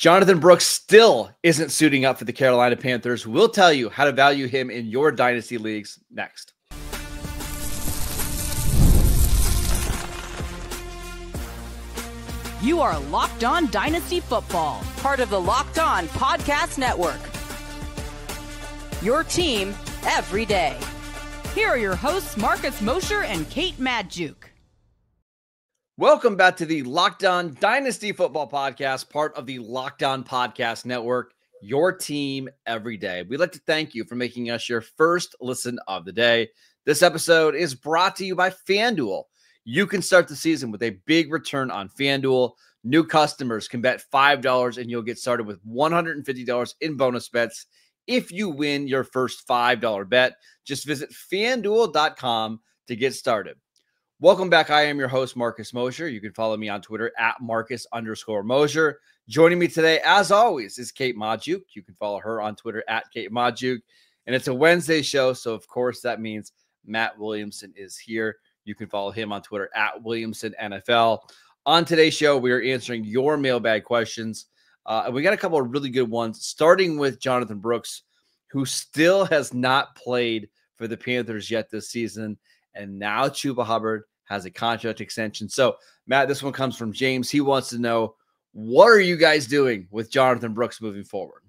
Jonathon Brooks still isn't suiting up for the Carolina Panthers. We'll tell you how to value him in your dynasty leagues next. You are Locked On Dynasty Football, part of the Locked On Podcast Network. Your team every day. Here are your hosts, Marcus Mosher and Kate Magdziuk. Welcome back to the Locked On Dynasty Football Podcast, part of the Locked On Podcast Network, your team every day. We'd like to thank you for making us your first listen of the day. This episode is brought to you by FanDuel. You can start the season with a big return on FanDuel. New customers can bet $5 and you'll get started with $150 in bonus bets if you win your first $5 bet. Just visit FanDuel.com to get started. Welcome back. I am your host, Marcus Mosher. You can follow me on Twitter at Marcus_Mosher. Joining me today, as always, is Kate Magdziuk. You can follow her on Twitter at Kate Magdziuk. And it's a Wednesday show, so of course that means Matt Williamson is here. You can follow him on Twitter at Williamson NFL. On today's show, we are answering your mailbag questions. And we got a couple of really good ones, starting with Jonathon Brooks, who still has not played for the Panthers yet this season. And now Chuba Hubbard has a contract extension. So, Matt, this one comes from James. He wants to know, what are you guys doing with Jonathon Brooks moving forward?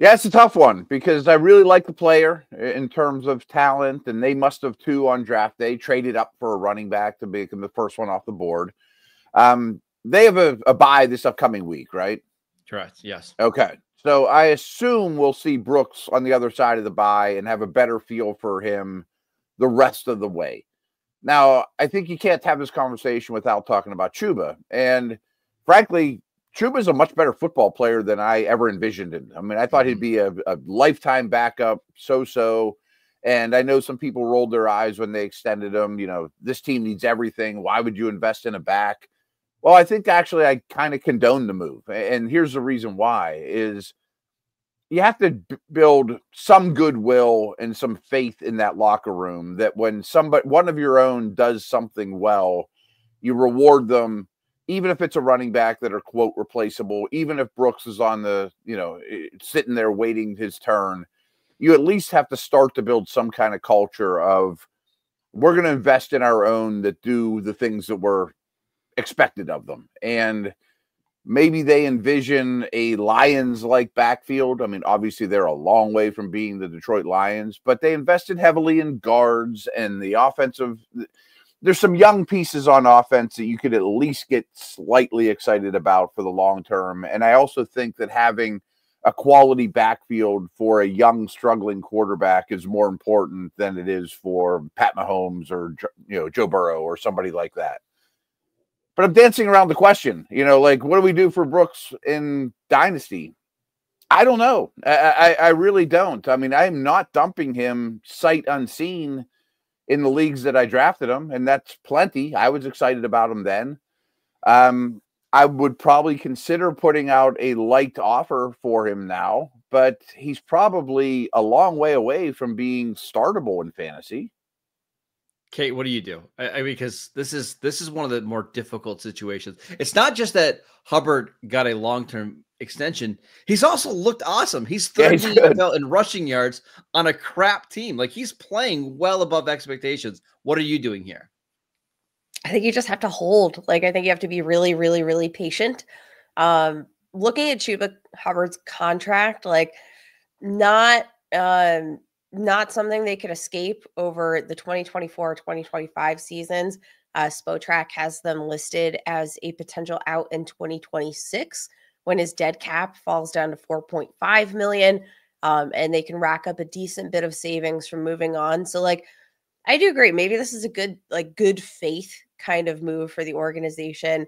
Yeah, it's a tough one because I really like the player in terms of talent, and they must have too on draft day traded up for a running back to become the first one off the board. They have a bye this upcoming week, right? Correct. Yes. Okay. So I assume we'll see Brooks on the other side of the bye and have a better feel for him the rest of the way. Now, I think you can't have this conversation without talking about Chuba, and frankly, Chuba's a much better football player than I ever envisioned him. I mean, I thought he'd be a lifetime backup, so-so. And I know some people rolled their eyes when they extended him. You know, this team needs everything. Why would you invest in a back? Well, I think actually I kind of condone the move. And here's the reason why is you have to build some goodwill and some faith in that locker room that when somebody, one of your own does something well, you reward them. Even if it's a running back that are, quote, replaceable, even if Brooks is on the, you know, sitting there waiting his turn, you at least have to start to build some kind of culture of we're going to invest in our own that do the things that were expected of them. And maybe they envision a Lions-like backfield. I mean, obviously they're a long way from being the Detroit Lions, but they invested heavily in guards and the offensive – there's some young pieces on offense that you could at least get slightly excited about for the long term. And I also think that having a quality backfield for a young, struggling quarterback is more important than it is for Pat Mahomes or, you know, Joe Burrow or somebody like that. But I'm dancing around the question, you know, like, what do we do for Brooks in Dynasty? I don't know. I really don't. I mean, I'm not dumping him sight unseen in the leagues that I drafted him, and that's plenty. I was excited about him then. I would probably consider putting out a light offer for him now, but he's probably a long way away from being startable in fantasy. Kate, what do you do? I mean, because this is one of the more difficult situations. It's not just that Hubbard got a long-term extension. He's also looked awesome. He's third in rushing yards on a crap team. Like, he's playing well above expectations. What are you doing here? I think you just have to hold. Like, I think you have to be really, really, really patient. Looking at Chuba Hubbard's contract, like, not something they could escape over the 2024-2025 seasons. Spotrac has them listed as a potential out in 2026 when his dead cap falls down to $4.5 million, and they can rack up a decent bit of savings from moving on. So, like, I do agree. Maybe this is a good, like, good faith kind of move for the organization.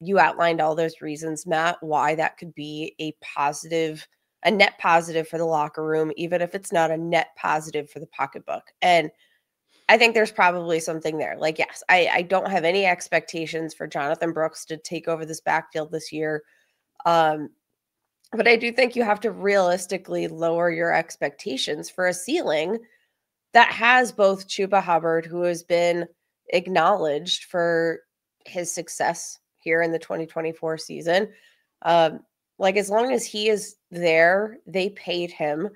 You outlined all those reasons, Matt, why that could be a positive, a net positive for the locker room, even if it's not a net positive for the pocketbook. And I think there's probably something there. Like, yes, I don't have any expectations for Jonathon Brooks to take over this backfield this year. But I do think you have to realistically lower your expectations for a ceiling that has both Chuba Hubbard, who has been acknowledged for his success here in the 2024 season, Like, as long as he is there, they paid him.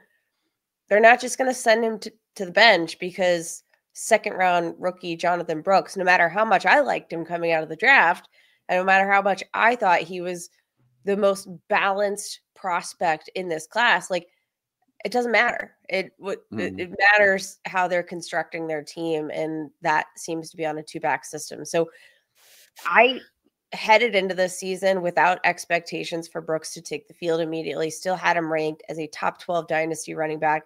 They're not just going to send him to the bench because second-round rookie Jonathon Brooks, no matter how much I liked him coming out of the draft and no matter how much I thought he was the most balanced prospect in this class, like, it doesn't matter. It matters how they're constructing their team, and that seems to be on a two-back system. So I headed into this season without expectations for Brooks to take the field immediately, still had him ranked as a top 12 dynasty running back.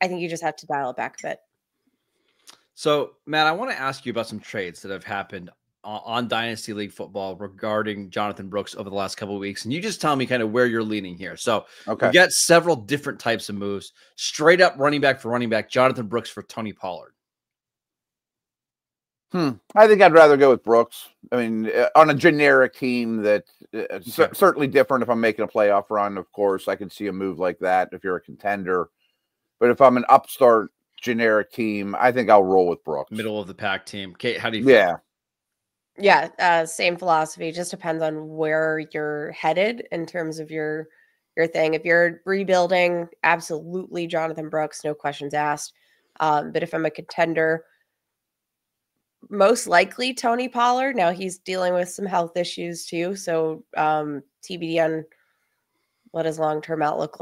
I think you just have to dial it back a bit. So, Matt, I want to ask you about some trades that have happened on Dynasty League football regarding Jonathon Brooks over the last couple of weeks. And you just tell me kind of where you're leaning here. So okay, you got several different types of moves, straight up running back for running back, Jonathon Brooks for Tony Pollard. I think I'd rather go with Brooks. I mean, on a generic team that certainly different. If I'm making a playoff run, of course, I could see a move like that if you're a contender. But if I'm an upstart generic team, I think I'll roll with Brooks. Middle of the pack team. Kate, how do you feel? Yeah, same philosophy. Just depends on where you're headed in terms of your thing. If you're rebuilding, absolutely Jonathon Brooks, no questions asked. But if I'm a contender, most likely Tony Pollard. Now he's dealing with some health issues too, so TBD on what his long-term outlook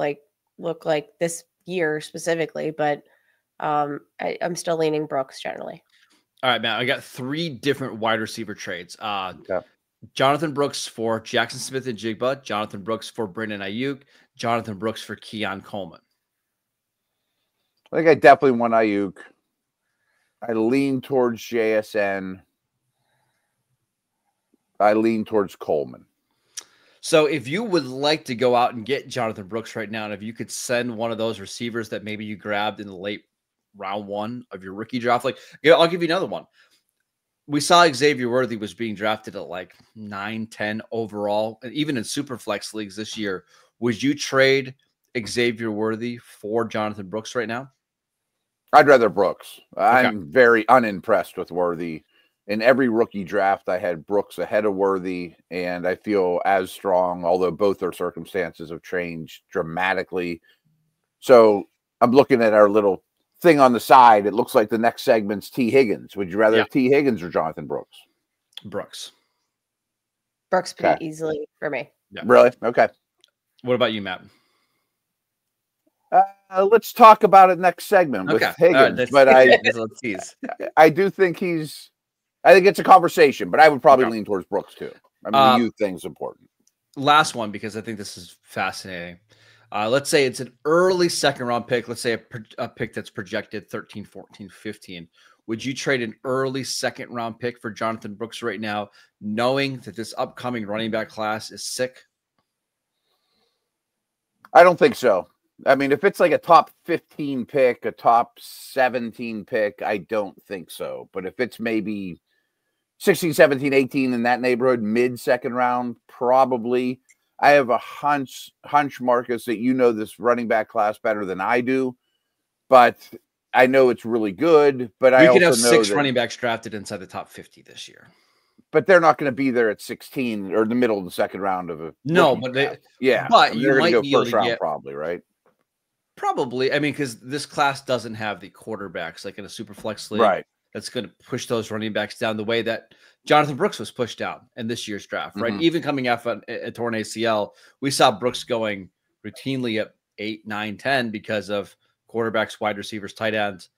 look like this year specifically. But I'm still leaning Brooks generally. All right, Matt, I got three different wide receiver trades. Jonathon Brooks for Jackson Smith and Jigba, Jonathon Brooks for Brandon Ayuk, Jonathon Brooks for Keon Coleman. I think I definitely want Ayuk. I lean towards JSN. I lean towards Coleman. So if you would like to go out and get Jonathon Brooks right now, and if you could send one of those receivers that maybe you grabbed in the late round one of your rookie draft, like, you know, I'll give you another one. We saw Xavier Worthy was being drafted at like 9, 10 overall, and even in super flex leagues this year. Would you trade Xavier Worthy for Jonathon Brooks right now? I'd rather Brooks. I'm very unimpressed with Worthy. In every rookie draft, I had Brooks ahead of Worthy, and I feel as strong, although both their circumstances have changed dramatically. So I'm looking at our little thing on the side. It looks like the next segment's Tee Higgins. Would you rather Tee Higgins or Jonathon Brooks? Brooks. Brooks pretty easily for me. Yeah. Really? Okay. What about you, Matt? Let's talk about it next segment with Higgins. Right, but I do think I think it's a conversation, but I would probably lean towards Brooks too. I mean, the youth thing's important. Last one, because I think this is fascinating. Let's say it's an early second round pick. Let's say a pick that's projected 13, 14, 15. Would you trade an early second round pick for Jonathon Brooks right now, knowing that this upcoming running back class is sick? I don't think so. I mean, if it's like a top 15 pick, a top 17 pick, I don't think so. But if it's maybe 16, 17, 18 in that neighborhood, mid-second round, probably. I have a hunch, Marcus, that you know this running back class better than I do. But I know it's really good. But I also know that we could have 6 running backs drafted inside the top 50 this year. But they're not going to be there at 16 or the middle of the second round of a But you're going to go first round probably, right? Probably. I mean, because this class doesn't have the quarterbacks like in a super flex league, right? That's going to push those running backs down the way that Jonathon Brooks was pushed down in this year's draft, right? Even coming off a torn ACL, we saw Brooks going routinely at 8, 9, 10 because of quarterbacks, wide receivers, tight ends.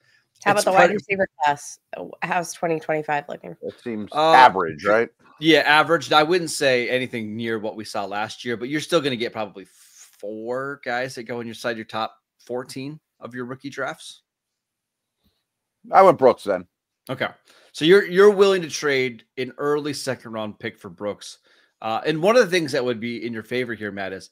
How about the wide receiver class? How's 2025 looking? It seems average, right? Yeah, average. I wouldn't say anything near what we saw last year, but you're still going to get probably 4 guys that go inside your top 14 of your rookie drafts. I went Brooks then. Okay, so you're willing to trade an early second round pick for Brooks, and one of the things that would be in your favor here, Matt, is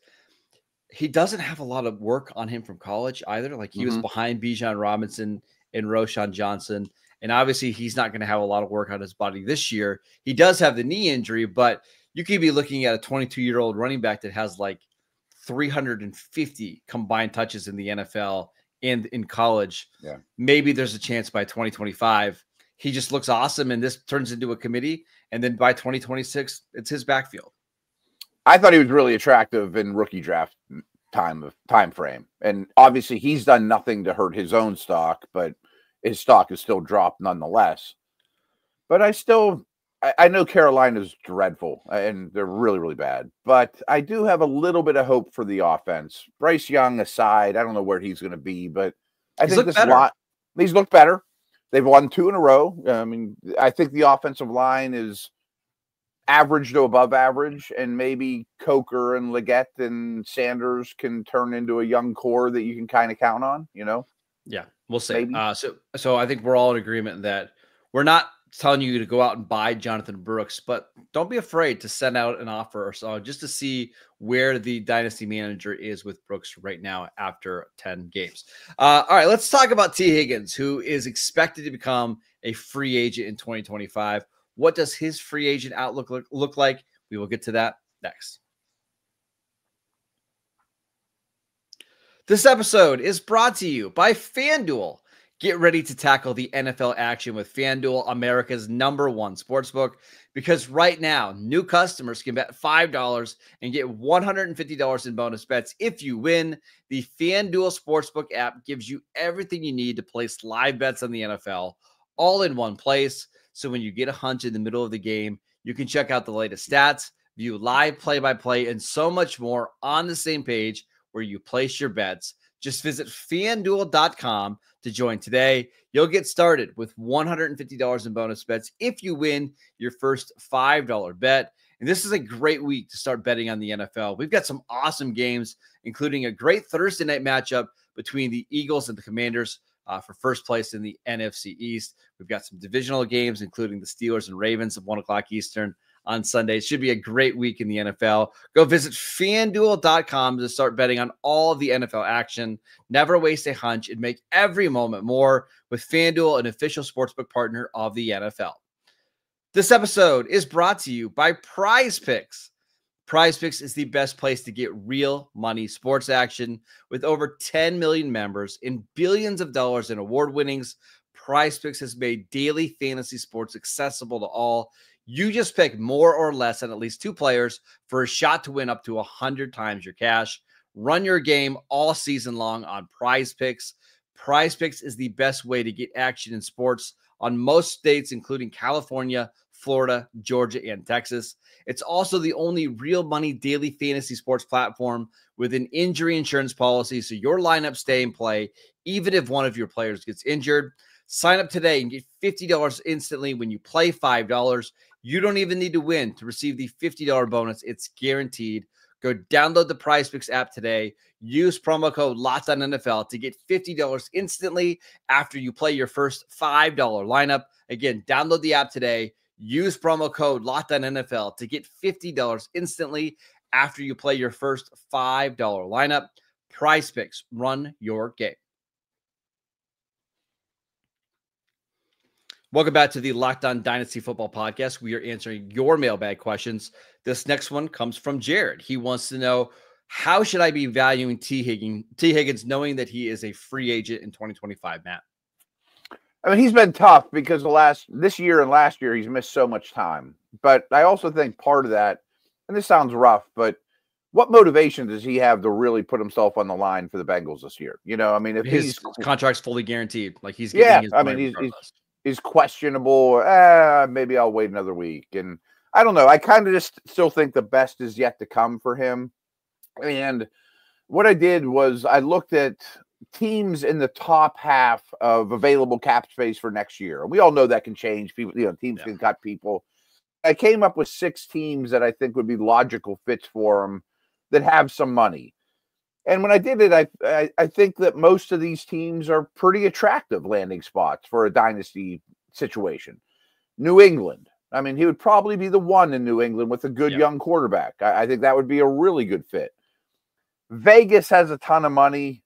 he doesn't have a lot of work on him from college either. Like he was behind Bijan Robinson and Roshan Johnson. And obviously he's not going to have a lot of work on his body this year. He does have the knee injury, but you could be looking at a 22-year-old running back that has like 350 combined touches in the NFL and in college. Yeah. Maybe there's a chance by 2025, he just looks awesome and this turns into a committee. And then by 2026, it's his backfield. I thought he was really attractive in rookie draft time frame. And obviously he's done nothing to hurt his own stock, but his stock is still dropped nonetheless. But I know Carolina's dreadful and they're really, really bad, but I do have a little bit of hope for the offense. Bryce Young aside, I don't know where he's going to be, but he's looked better. They've won two in a row. I mean, I think the offensive line is average to above average, and maybe Coker and Leggett and Sanders can turn into a young core that you can kind of count on, you know? Yeah, we'll see. So I think we're all in agreement that we're not telling you to go out and buy Jonathon Brooks, but don't be afraid to send out an offer or so just to see where the dynasty manager is with Brooks right now after 10 games. All right, let's talk about Tee Higgins, who is expected to become a free agent in 2025. What does his free agent outlook look like? We will get to that next. This episode is brought to you by FanDuel. Get ready to tackle the NFL action with FanDuel, America's #1 sportsbook, because right now, new customers can bet $5 and get $150 in bonus bets if you win. The FanDuel Sportsbook app gives you everything you need to place live bets on the NFL all in one place. So when you get a hunch in the middle of the game, you can check out the latest stats, view live play-by-play, and so much more on the same page where you place your bets. Just visit FanDuel.com to join today. You'll get started with $150 in bonus bets if you win your first $5 bet. And this is a great week to start betting on the NFL. We've got some awesome games, including a great Thursday night matchup between the Eagles and the Commanders for first place in the NFC East. We've got some divisional games, including the Steelers and Ravens at 1 o'clock Eastern on Sunday. It should be a great week in the NFL. Go visit FanDuel.com to start betting on all of the NFL action. Never waste a hunch and make every moment more with FanDuel, an official sportsbook partner of the NFL. This episode is brought to you by PrizePicks. PrizePicks is the best place to get real money sports action. With over 10 million members and billions of dollars in award winnings, PrizePicks has made daily fantasy sports accessible to all. You just pick more or less than at least two players for a shot to win up to 100 times your cash. Run your game all season long on PrizePicks. PrizePicks is the best way to get action in sports on most states, including California, Florida, Georgia, and Texas. It's also the only real money daily fantasy sports platform with an injury insurance policy, so your lineup stay in play even if one of your players gets injured. Sign up today and get $50 instantly when you play $5. You don't even need to win to receive the $50 bonus. It's guaranteed. Go download the PrizePicks app today. Use promo code LOCKEDONNFL to get $50 instantly after you play your first $5 lineup. Again, download the app today. Use promo code LOCKEDONNFL to get $50 instantly after you play your first $5 lineup. PrizePicks, run your game. Welcome back to the Locked On Dynasty Football Podcast. We are answering your mailbag questions. This next one comes from Jared. He wants to know, how should I be valuing Tee Higgins knowing that he is a free agent in 2025, Matt? I mean, he's been tough because this year and last year, he's missed so much time. But I also think part of that, and this sounds rough, but what motivation does he have to really put himself on the line for the Bengals this year? You know, I mean, if his contract's fully guaranteed, like he's getting his money regardless. He's questionable, or maybe I'll wait another week. And I don't know. I kind of just still think the best is yet to come for him. And what I did was I looked at teams in the top half of available cap space for next year. We all know that can change. People, you know, teams can cut people. I came up with 6 teams that I think would be logical fits for them that have some money. And when I did it, I think that most of these teams are pretty attractive landing spots for a dynasty situation. New England. I mean, he would probably be the one in New England with a good young quarterback. I think that would be a really good fit. Vegas has a ton of money.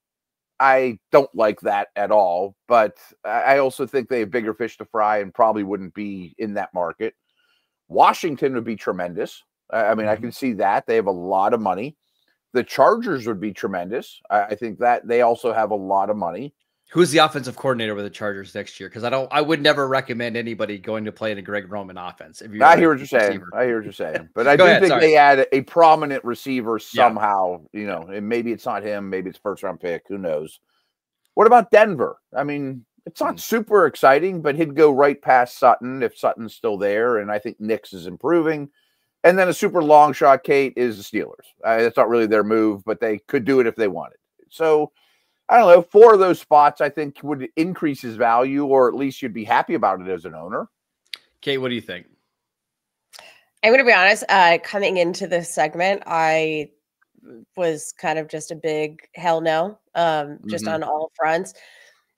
I don't like that at all, but I also think they have bigger fish to fry and probably wouldn't be in that market. Washington would be tremendous. I mean, I can see that. They have a lot of money. The Chargers would be tremendous. I think that they also have a lot of money. Who's the offensive coordinator with the Chargers next year? Because I would never recommend anybody going to play in a Greg Roman offense. If you're I hear what you're saying. But I do think they add a prominent receiver somehow, you know, and maybe it's not him, maybe it's first round pick. Who knows? What about Denver? I mean, it's not super exciting, but he'd go right past Sutton if Sutton's still there. And I think Nix is improving. And then a super long shot, Kate, is the Steelers. That's not really their move, but they could do it if they wanted. So I don't know. 4 of those spots, I think, would increase his value, or at least you'd be happy about it as an owner. Kate, what do you think? I'm going to be honest. Coming into this segment, I was kind of just a big hell no, just on all fronts.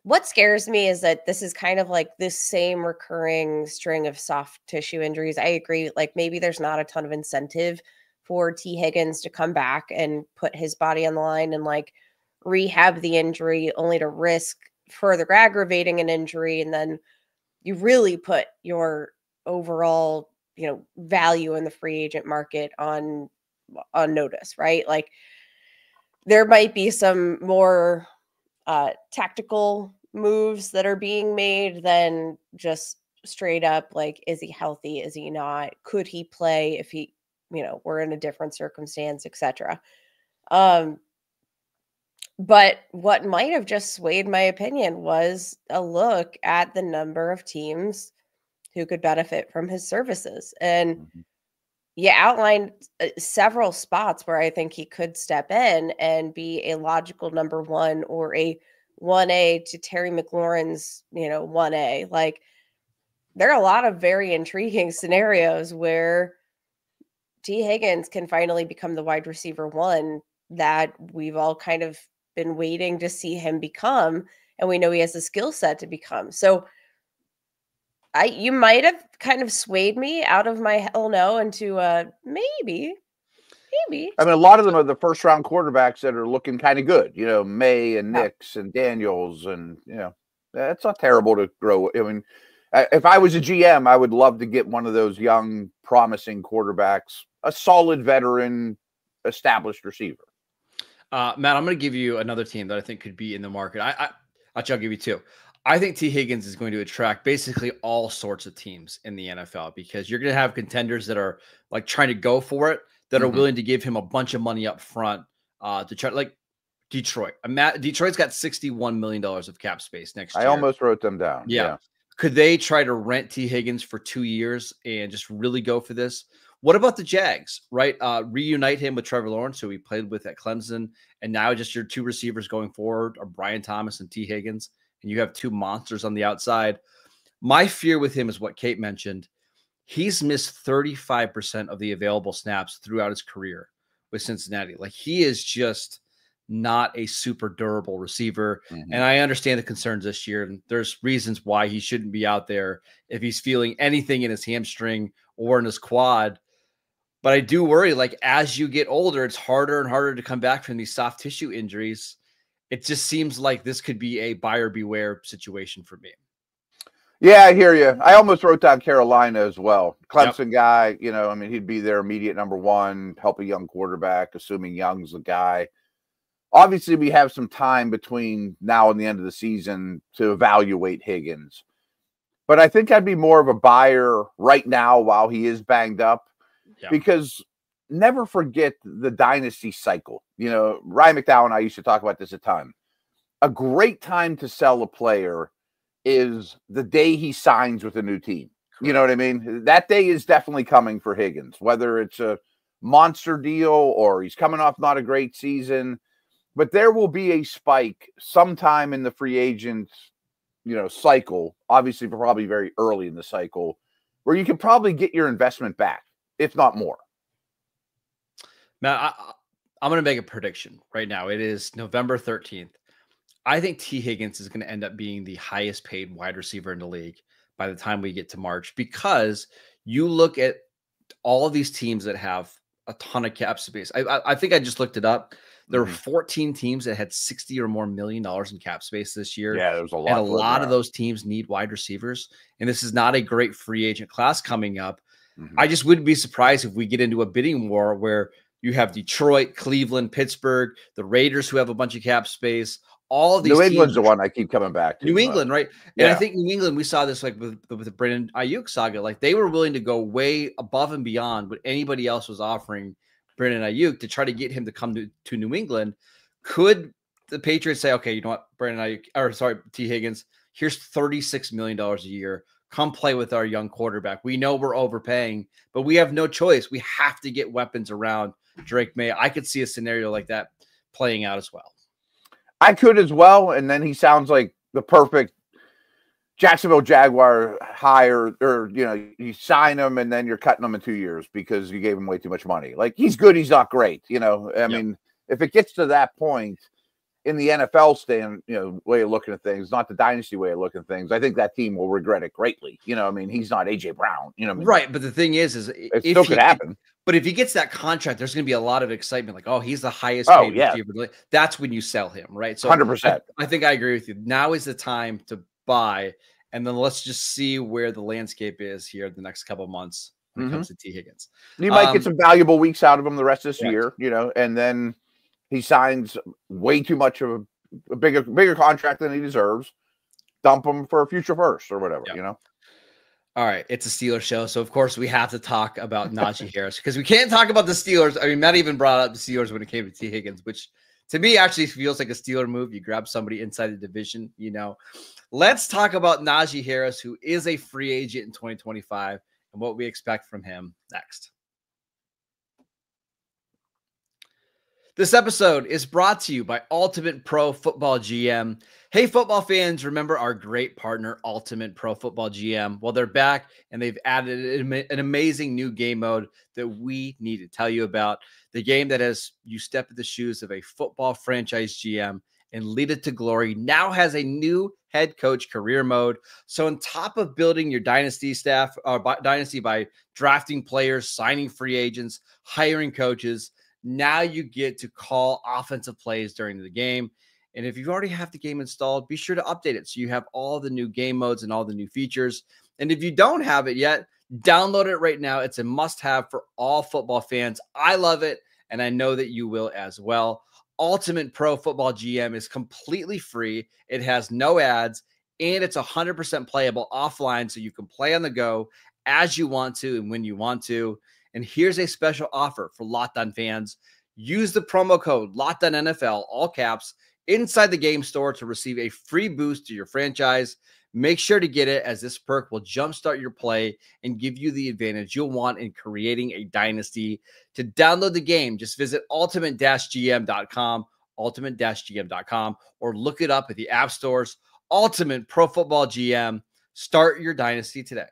What scares me is that this is kind of like this same recurring string of soft tissue injuries. I agree. Like maybe there's not a ton of incentive for Tee Higgins to come back and put his body on the line and like rehab the injury only to risk further aggravating an injury. And then you really put your overall, you know, value in the free agent market on notice, right? Like there might be some more tactical moves that are being made than just straight up like, is he healthy? Is he not? Could he play if he, you know, were in a different circumstance, etc. But what might have just swayed my opinion was a look at the number of teams who could benefit from his services. And you outlined several spots where I think he could step in and be a logical number one or a 1A to Terry McLaurin's, you know, 1A. Like there are a lot of very intriguing scenarios where Tee Higgins can finally become the wide receiver 1 that we've all kind of been waiting to see him become. And we know he has the skill set to become. So you might have kind of swayed me out of my hell no into maybe. I mean, a lot of them are the first round quarterbacks that are looking kind of good, you know, May and Nix and Daniels. And, you know, that's not terrible to grow. I mean, if I was a GM, I would love to get one of those young, promising quarterbacks, a solid veteran, established receiver. Matt, I'm going to give you another team that I think could be in the market. I'll give you 2. I think Tee Higgins is going to attract basically all sorts of teams in the NFL because you're going to have contenders that are like trying to go for it, that are willing to give him a bunch of money up front to try, like Detroit. Detroit's got $61 million of cap space next year. I almost wrote them down. Yeah. Could they try to rent Tee Higgins for 2 years and just really go for this? What about the Jags, right? Reunite him with Trevor Lawrence, who he played with at Clemson, and now just your 2 receivers going forward are Brian Thomas and Tee Higgins. And you have 2 monsters on the outside. My fear with him is what Kate mentioned. He's missed 35% of the available snaps throughout his career with Cincinnati. Like he is just not a super durable receiver. And I understand the concerns this year. And there's reasons why he shouldn't be out there if he's feeling anything in his hamstring or in his quad. But I do worry, like as you get older, it's harder and harder to come back from these soft tissue injuries. It just seems like this could be a buyer beware situation for me. Yeah, I hear you. I almost wrote down Carolina as well. Clemson guy, you know, I mean, he'd be their immediate number one, help a young quarterback, assuming Young's the guy. Obviously, we have some time between now and the end of the season to evaluate Higgins. But I think I'd be more of a buyer right now while he is banged up because – never forget the dynasty cycle. You know, Ryan McDowell and I used to talk about this a ton. A great time to sell a player is the day he signs with a new team. You know what I mean? That day is definitely coming for Higgins, whether it's a monster deal or he's coming off not a great season. But there will be a spike sometime in the free agent, you know, cycle, obviously probably very early in the cycle, where you can probably get your investment back, if not more. Now, I'm going to make a prediction right now. It is November 13th. I think Tee Higgins is going to end up being the highest paid wide receiver in the league by the time we get to March, because you look at all of these teams that have a ton of cap space. I think I just looked it up. There were 14 teams that had $60 or more million in cap space this year. Yeah, there was a lot. And a lot of those teams need wide receivers. And this is not a great free agent class coming up. I just wouldn't be surprised if we get into a bidding war where you have Detroit, Cleveland, Pittsburgh, the Raiders, who have a bunch of cap space, all of these New England's teams, the one I keep coming back to. New England, right? Yeah. And I think New England, we saw this like with the Brandon Ayuk saga. Like they were willing to go way above and beyond what anybody else was offering Brandon Ayuk to try to get him to come to New England. Could the Patriots say, okay, you know what, Brandon Ayuk, or sorry, Tee Higgins, here's $36 million a year. Come play with our young quarterback. We know we're overpaying, but we have no choice. We have to get weapons around Drake May. I could see a scenario like that playing out as well. I could as well. And then he sounds like the perfect Jacksonville Jaguar hire, or, you know, you sign him and then you're cutting him in 2 years because you gave him way too much money. Like he's good. He's not great. You know, I mean, if it gets to that point in the NFL stand, you know, way of looking at things, not the dynasty way of looking at things, I think that team will regret it greatly. You know, I mean, he's not AJ Brown, you know what I mean? Right. But the thing is it still could happen. But if he gets that contract, there's going to be a lot of excitement. Like, oh, he's the highest paid receiver. That's when you sell him, right? So 100%. I think I agree with you. Now is the time to buy. And then let's just see where the landscape is here the next couple of months when it comes to Tee Higgins. You might get some valuable weeks out of him the rest of this year, you know, and then he signs way too much of a bigger contract than he deserves. Dump him for a future first or whatever, you know? All right. It's a Steelers show. So, of course, we have to talk about Najee Harris because we can't talk about the Steelers. I mean, Matt even brought up the Steelers when it came to Tee Higgins, which to me actually feels like a Steeler move. You grab somebody inside the division, you know. Let's talk about Najee Harris, who is a free agent in 2025 and what we expect from him next. This episode is brought to you by Ultimate Pro Football GM. Hey, football fans, remember our great partner, Ultimate Pro Football GM. Well, they're back, and they've added an amazing new game mode that we need to tell you about. The game that has you step in the shoes of a football franchise GM and lead it to glory now has a new head coach career mode. So on top of building your dynasty by drafting players, signing free agents, hiring coaches, now you get to call offensive plays during the game. And if you already have the game installed, be sure to update it so you have all the new game modes and all the new features. And if you don't have it yet, download it right now. It's a must-have for all football fans. I love it, and I know that you will as well. Ultimate Pro Football GM is completely free. It has no ads, and it's 100% playable offline, so you can play on the go as you want to and when you want to. And here's a special offer for Locked On fans. Use the promo code Locked On NFL, all caps, inside the game store to receive a free boost to your franchise. Make sure to get it, as this perk will jumpstart your play and give you the advantage you'll want in creating a dynasty. To download the game, just visit ultimate-gm.com, ultimate-gm.com, or look it up at the app stores. Ultimate Pro Football GM. Start your dynasty today.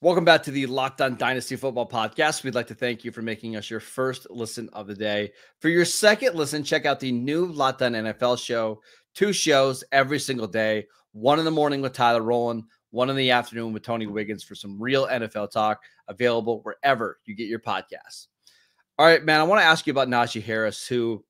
Welcome back to the Locked On Dynasty Football Podcast. We'd like to thank you for making us your first listen of the day. For your second listen, check out the new Locked On NFL show. 2 shows every single day. 1 in the morning with Tyler Rowland. 1 in the afternoon with Tony Wiggins for some real NFL talk, available wherever you get your podcasts. All right, man, I want to ask you about Najee Harris, who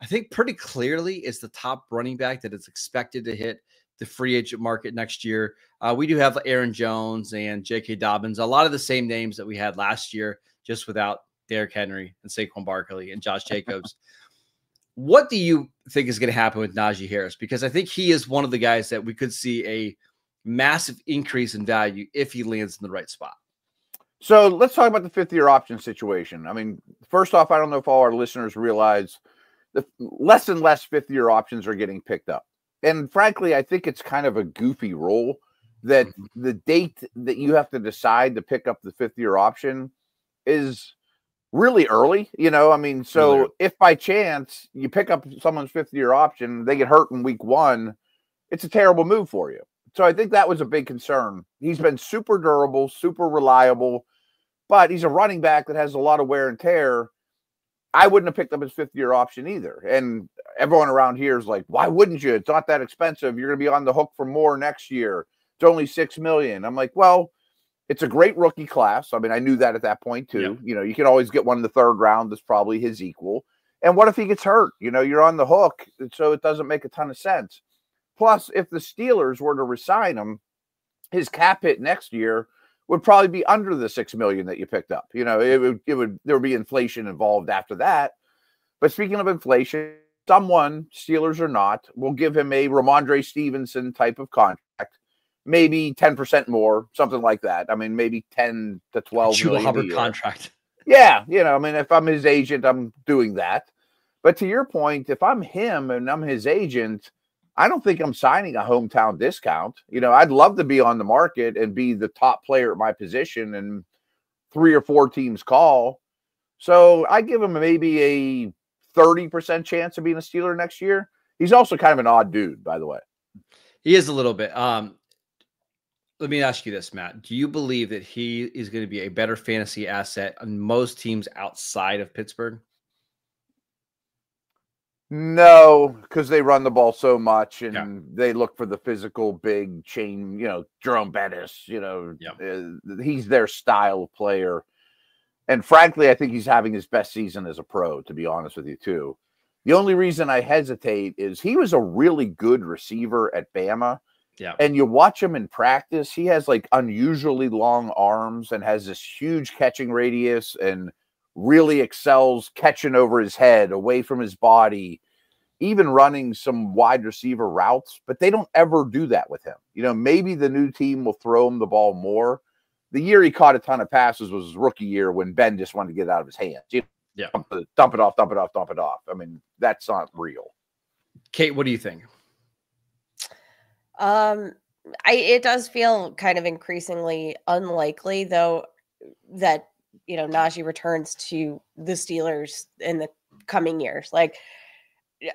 I think pretty clearly is the top running back that is expected to hit the free agent market next year. We do have Aaron Jones and J.K. Dobbins, a lot of the same names that we had last year, just without Derrick Henry and Saquon Barkley and Josh Jacobs. What do you think is going to happen with Najee Harris? Because I think he is one of the guys that we could see a massive increase in value if he lands in the right spot. So let's talk about the fifth-year option situation. I mean, first off, I don't know if all our listeners realize that less and less fifth-year options are getting picked up. And frankly, I think it's kind of a goofy rule that the date that you have to decide to pick up the fifth-year option is really early. You know, I mean, so if by chance you pick up someone's fifth-year option, they get hurt in week 1, it's a terrible move for you. So I think that was a big concern. He's been super durable, super reliable, but he's a running back that has a lot of wear and tear. I wouldn't have picked up his fifth-year option either. And everyone around here is like, why wouldn't you? It's not that expensive. You're going to be on the hook for more next year. It's only $6 million. I'm like, well, it's a great rookie class. I mean, I knew that at that point too. You know, you can always get one in the third round that's probably his equal. And what if he gets hurt? You know, you're on the hook, so it doesn't make a ton of sense. Plus, if the Steelers were to resign him, his cap hit next year would probably be under the $6 million that you picked up. You know, it would there would be inflation involved after that. But speaking of inflation, someone, Steelers or not, will give him a Ramondre Stevenson type of contract, maybe 10% more, something like that. I mean, maybe 10 to 12 million. Chuba Hubbard contract. Yeah, you know, I mean, if I'm his agent, I'm doing that. But to your point, if I'm him and I'm his agent, I don't think I'm signing a hometown discount. You know, I'd love to be on the market and be the top player at my position and 3 or 4 teams call. So I give him maybe a 30% chance of being a Steeler next year. He's also kind of an odd dude, by the way. He is a little bit. Let me ask you this, Matt. Do you believe that he is going to be a better fantasy asset on most teams outside of Pittsburgh? No, because they run the ball so much and they look for the physical big chain, you know, Jerome Bettis, you know, he's their style of player. And frankly, I think he's having his best season as a pro, to be honest with you, too. The only reason I hesitate is he was a really good receiver at Bama. Yeah. And you watch him in practice, he has like unusually long arms and has this huge catching radius and really excels catching over his head, away from his body, even running some wide receiver routes, but they don't ever do that with him. You know, maybe the new team will throw him the ball more. The year he caught a ton of passes was his rookie year when Ben just wanted to get it out of his hands. You know, dump it off. I mean, that's not real. Kate, what do you think? It does feel kind of increasingly unlikely, though, that, you know, Najee returns to the Steelers in the coming years. Like,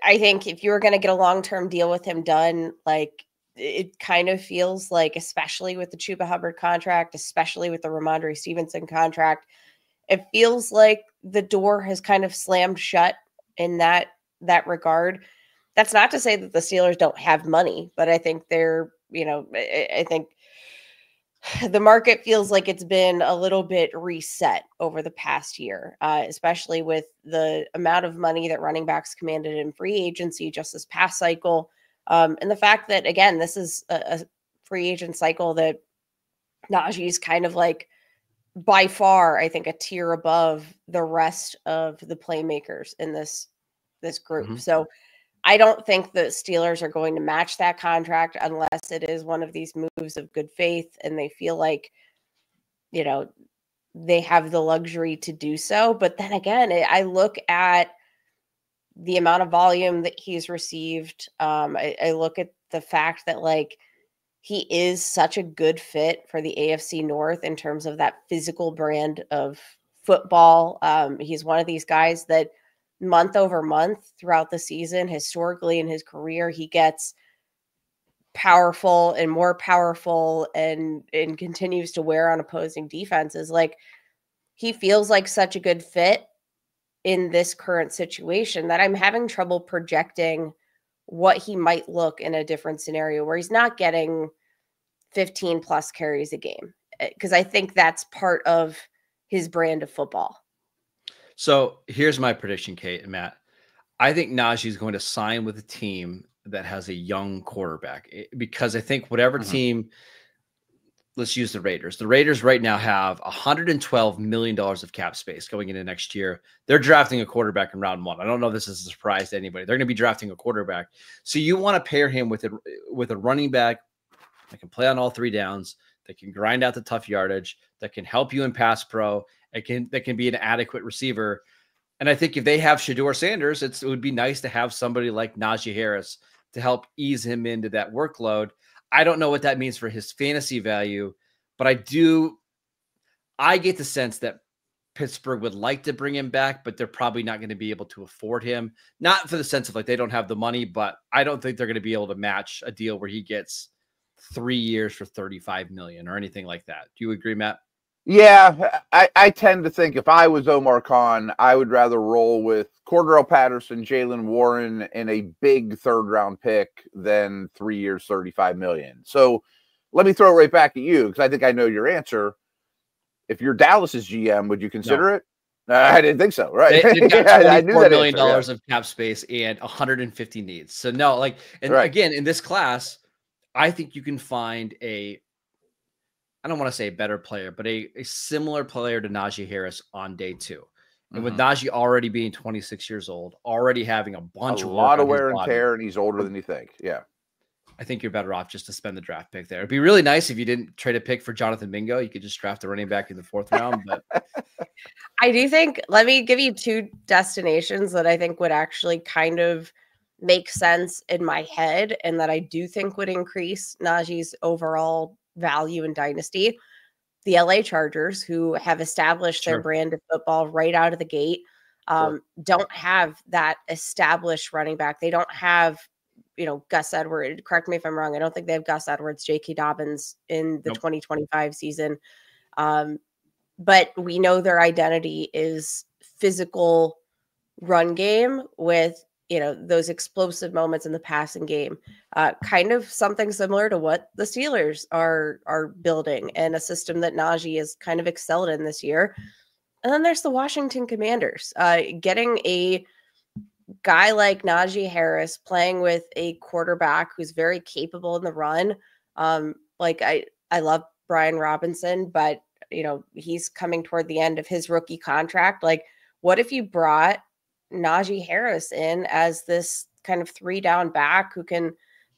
I think if you were going to get a long-term deal with him done, like, it kind of feels like, especially with the Chuba Hubbard contract, especially with the Ramondre Stevenson contract, it feels like the door has kind of slammed shut in that regard. That's not to say that the Steelers don't have money, but I think they're, you know, I think the market feels like it's been a little bit reset over the past year, especially with the amount of money that running backs commanded in free agency just this past cycle. And the fact that, again, this is a free agent cycle that Najee's kind of like by far, I think, a tier above the rest of the playmakers in this group. Mm-hmm. So I don't think the Steelers are going to match that contract unless it is one of these moves of good faith and they feel like, you know, they have the luxury to do so. But then again, I look at the amount of volume that he's received. I look at the fact that, like, he is such a good fit for the AFC North in terms of that physical brand of football. He's one of these guys that month over month throughout the season, historically in his career, he gets powerful and more powerful and continues to wear on opposing defenses. Like, he feels like such a good fit in this current situation that I'm having trouble projecting what he might look in a different scenario where he's not getting 15 plus carries a game. 'Cause I think that's part of his brand of football. So here's my prediction, Kate and Matt. I think Najee's going to sign with a team that has a young quarterback, because I think whatever team, let's use the Raiders. The Raiders right now have $112 million of cap space going into next year. They're drafting a quarterback in round one. I don't know if this is a surprise to anybody. They're going to be drafting a quarterback. So you want to pair him with a running back that can play on all three downs, that can grind out the tough yardage, that can help you in pass pro, that can be an adequate receiver. And I think if they have Shedeur Sanders, it would be nice to have somebody like Najee Harris to help ease him into that workload. I don't know what that means for his fantasy value, but I get the sense that Pittsburgh would like to bring him back, but they're probably not going to be able to afford him. Not for the sense of like they don't have the money, but I don't think they're going to be able to match a deal where he gets 3 years for $35 million or anything like that. Do you agree, Matt? Yeah, I tend to think if I was Omar Khan, I would rather roll with Cordarrelle Patterson, Jaylen Warren, and a big third-round pick than 3 years, $35 million. So let me throw it right back at you, because I think I know your answer. If you're Dallas's GM, would you consider it? I didn't think so, right? They've got $24 million of cap space and 150 needs. So no, like, and again, in this class, I think you can find I don't want to say a better player, but a similar player to Najee Harris on day two. And with Najee already being 26 years old, already having a lot of wear and tear, and he's older than you think. Yeah. I think you're better off just to spend the draft pick there. It'd be really nice if you didn't trade a pick for Jonathan Mingo. You could just draft a running back in the fourth round. But I do think, let me give you two destinations that I think would actually kind of make sense in my head and that I do think would increase Najee's overall value in dynasty. The LA Chargers, who have established their brand of football right out of the gate, don't have that established running back. They don't have, you know, Gus Edwards. Correct me if I'm wrong. I don't think they have Gus Edwards, J.K. Dobbins in the 2025 season. But we know their identity is physical run game with, you know, those explosive moments in the passing game, kind of something similar to what the Steelers are building, and a system that Najee has kind of excelled in this year. And then there's the Washington Commanders. Getting a guy like Najee Harris playing with a quarterback who's very capable in the run. Like I love Brian Robinson, but you know, he's coming toward the end of his rookie contract. Like, what if you brought Najee Harris in as this kind of 3-down back who can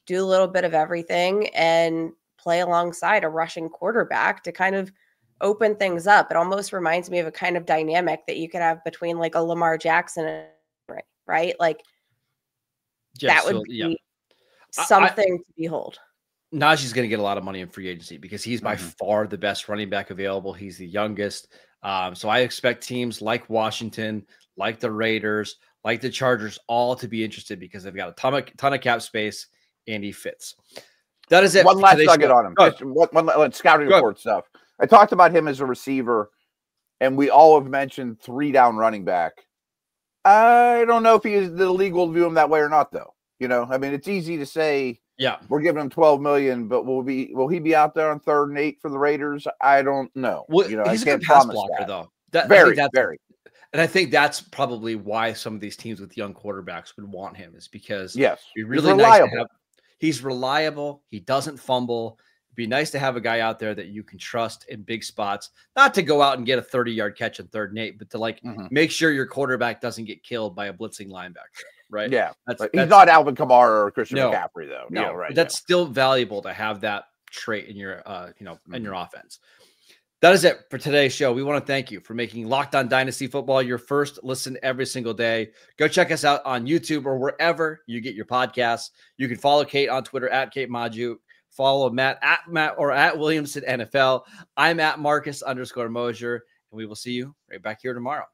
do a little bit of everything and play alongside a rushing quarterback to kind of open things up? It almost reminds me of a kind of dynamic that you could have between like a Lamar Jackson, right? Like that would be something to behold. Najee's going to get a lot of money in free agency because he's by far the best running back available. He's the youngest. So I expect teams like Washington, like the Raiders, like the Chargers, all to be interested because they've got a ton of cap space and he fits. That is it. One last nugget on him. One scouting report stuff. I talked about him as a receiver, and we all have mentioned 3-down running back. I don't know if the league will view him that way or not, though. You know, I mean, it's easy to say, yeah, we're giving him $12 million, but will he be out there on 3rd and 8 for the Raiders? I don't know. Well, you know, he's a good pass blocker, though. Very. And I think that's probably why some of these teams with young quarterbacks would want him, is because it'd be really nice to have. He's reliable. He doesn't fumble. It'd be nice to have a guy out there that you can trust in big spots, not to go out and get a 30-yard catch in 3rd and 8, but to like make sure your quarterback doesn't get killed by a blitzing linebacker. Right? Yeah. He's not Alvin Kamara or Christian McCaffrey, though. No, right. But that's still valuable to have that trait in your, in your offense. That is it for today's show. We want to thank you for making Locked On Dynasty Football your first listen every single day. Go check us out on YouTube or wherever you get your podcasts. You can follow Kate on Twitter at Kate Magdziuk. Follow Matt or at Williamson NFL. I'm at Marcus _Mosher, and we will see you right back here tomorrow.